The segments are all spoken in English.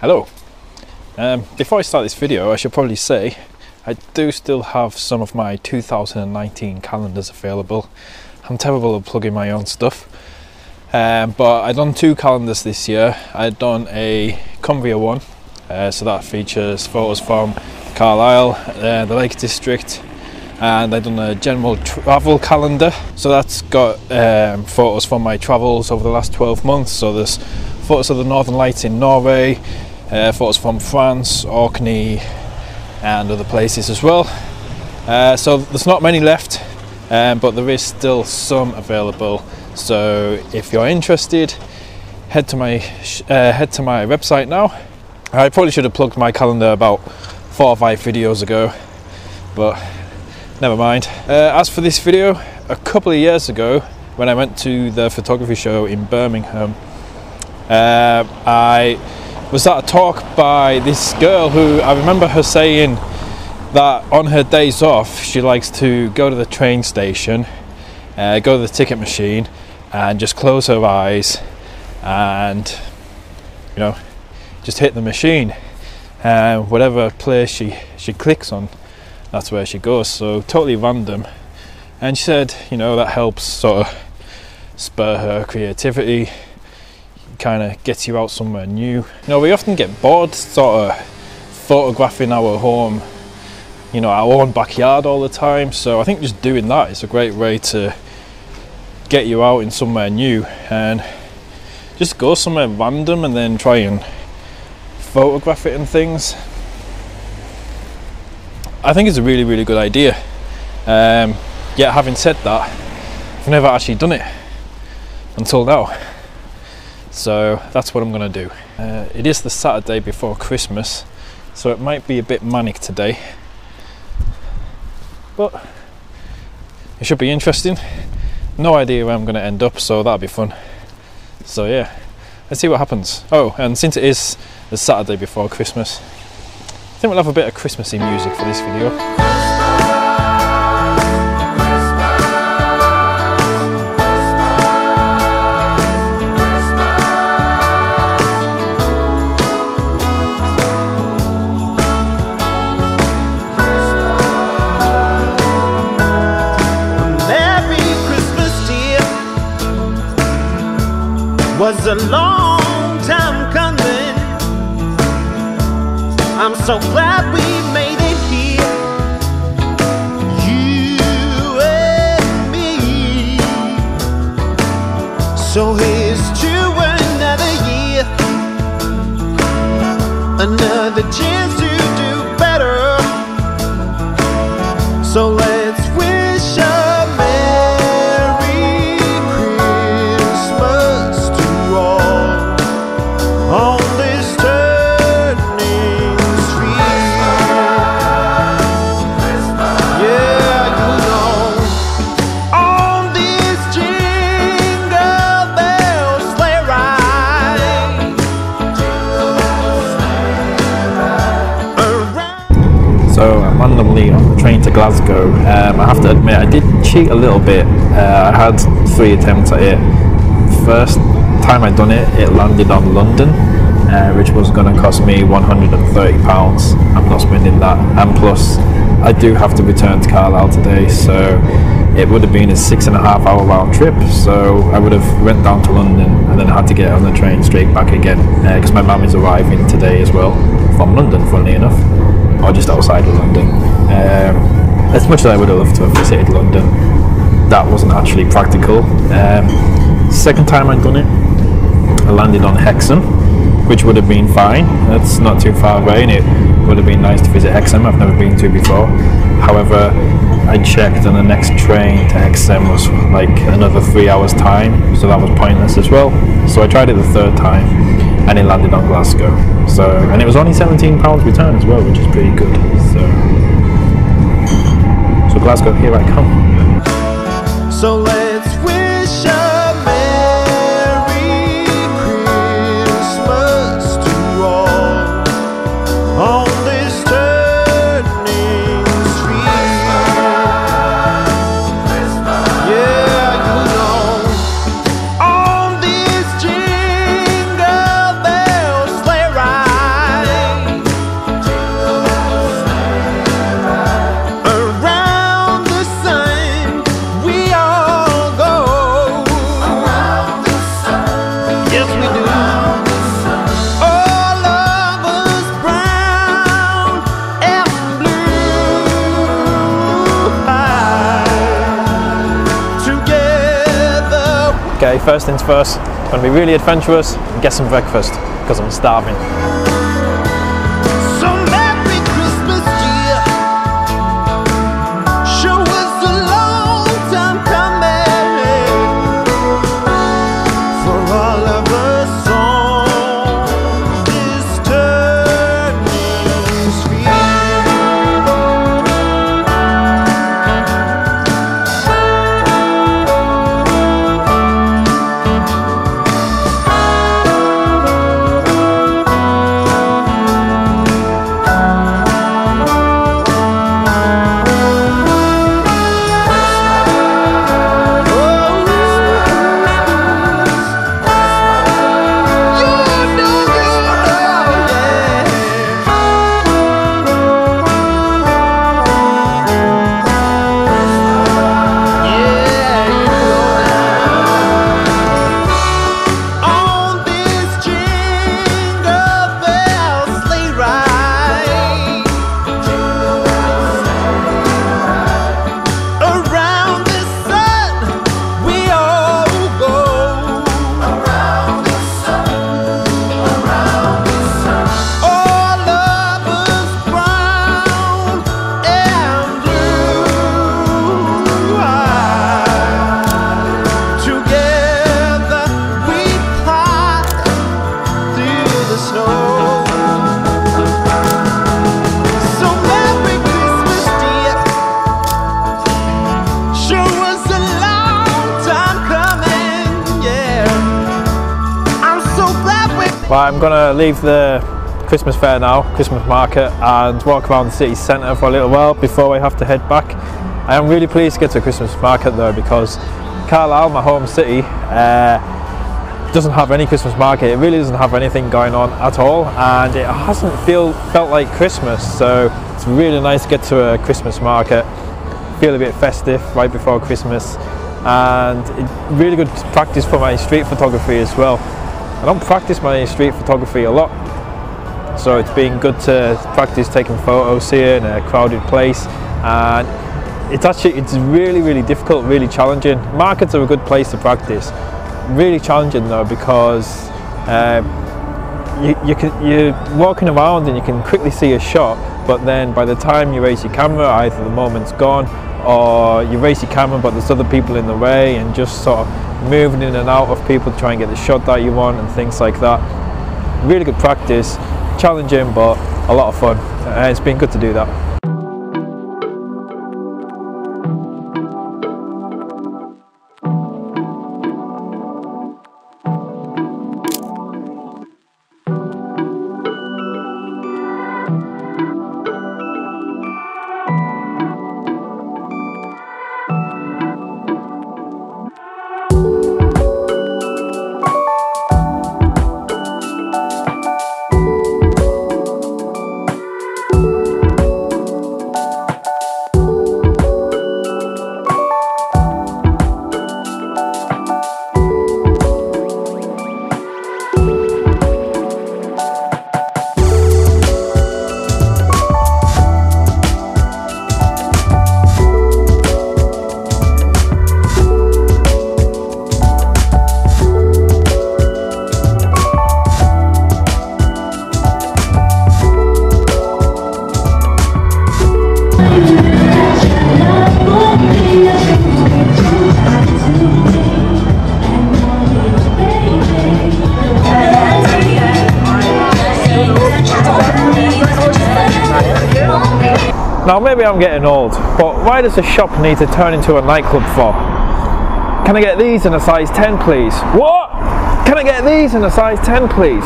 Hello. Before I start this video, I should probably say I do still have some of my 2019 calendars available. I'm terrible at plugging my own stuff, but I've done two calendars this year. I've done a Cumbria one, so that features photos from Carlisle, the Lake District, and I've done a general travel calendar, so that's got photos from my travels over the last 12 months. So there's photos of the Northern Lights in Norway, photos from France, Orkney, and other places as well. So there's not many left, but there is still some available. So if you're interested, head to my website now. I probably should have plugged my calendar about 4 or 5 videos ago, but never mind. As for this video, a couple of years ago when I went to the photography show in Birmingham, I was at a talk by this girl who, I remember her saying that on her days off she likes to go to the train station, go to the ticket machine and just close her eyes and, you know, just hit the machine, and whatever place she clicks on, that's where she goes. So totally random. And she said, you know, that helps sort of spur her creativity, kind of gets you out somewhere new. You know, we often get bored sort of photographing our home, you know, our own backyard all the time. So I think just doing that is a great way to get you out in somewhere new, and just go somewhere random and then try and photograph it and things. I think it's a really, really good idea. Yet having said that, I've never actually done it until now. So that's what I'm gonna do. It is the Saturday before Christmas, so it might be a bit manic today, but it should be interesting. No idea where I'm gonna end up, so that'll be fun. So yeah, let's see what happens. Oh, and since it is the Saturday before Christmas, I think we'll have a bit of Christmassy music for this video. Merry Christmas, dear. Was a long time coming. I'm so glad we made it here, you and me. So here's to another year, another chance to do better. So let's wish us on the train to Glasgow. I have to admit I did cheat a little bit. I had 3 attempts at it. First time I'd done it, it landed on London, which was going to cost me £130. I'm not spending that, and plus I do have to return to Carlisle today, so it would have been a 6.5 hour round trip. So I would have went down to London and then had to get on the train straight back again, because my mum is arriving today as well from London, funnily enough, or just outside of London. As much as I would have loved to have visited London, that wasn't actually practical. Second time I'd done it, I landed on Hexham, which would have been fine. That's not too far away, and it would have been nice to visit Hexham. I've never been to before. However, I checked and the next train to Hexham was like another 3 hours time, so that was pointless as well. So I tried it the third time and it landed on Glasgow. So, and it was only £17 return as well, which is pretty good. So Glasgow, here I come. So let's wish a Merry Christmas to all on this turning street. Yeah, you know, on this jingle bell sleigh ride. first things first, I'm going to be really adventurous and get some breakfast because I'm starving. So Merry Christmas, dear. Sure was a long time coming for all of us on this turning Right, I'm gonna leave the Christmas fair now, Christmas market, and walk around the city centre for a little while before I have to head back. I am really pleased to get to Christmas market though, because Carlisle, my home city, doesn't have any Christmas market. It really doesn't have anything going on at all, and it hasn't felt like Christmas, so it's really nice to get to a Christmas market, feel a bit festive right before Christmas, and it's really good practice for my street photography as well. I don't practice my street photography a lot, so it's been good to practice taking photos here in a crowded place, and it's really, really difficult, really challenging. Markets are a good place to practice. Really challenging though, because you're walking around and you can quickly see a shot, but then by the time you raise your camera, either the moment's gone, or you raise your camera but there's other people in the way, and just sort of moving in and out of people to try and get the shot that you want and things like that. Really good practice, challenging but a lot of fun. It's been good to do that. Now maybe I'm getting old, but why does a shop need to turn into a nightclub for? Can I get these in a size 10 please? What? Can I get these in a size 10 please?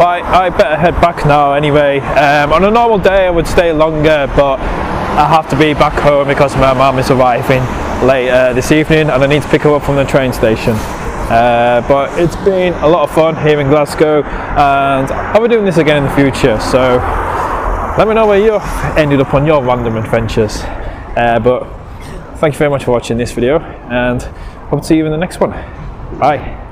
Right, I better head back now anyway. On a normal day I would stay longer, but I have to be back home because my mum is arriving later this evening and I need to pick her up from the train station. But it's been a lot of fun here in Glasgow, and I'll be doing this again in the future, so let me know where you ended up on your random adventures. But thank you very much for watching this video, and hope to see you in the next one. Bye.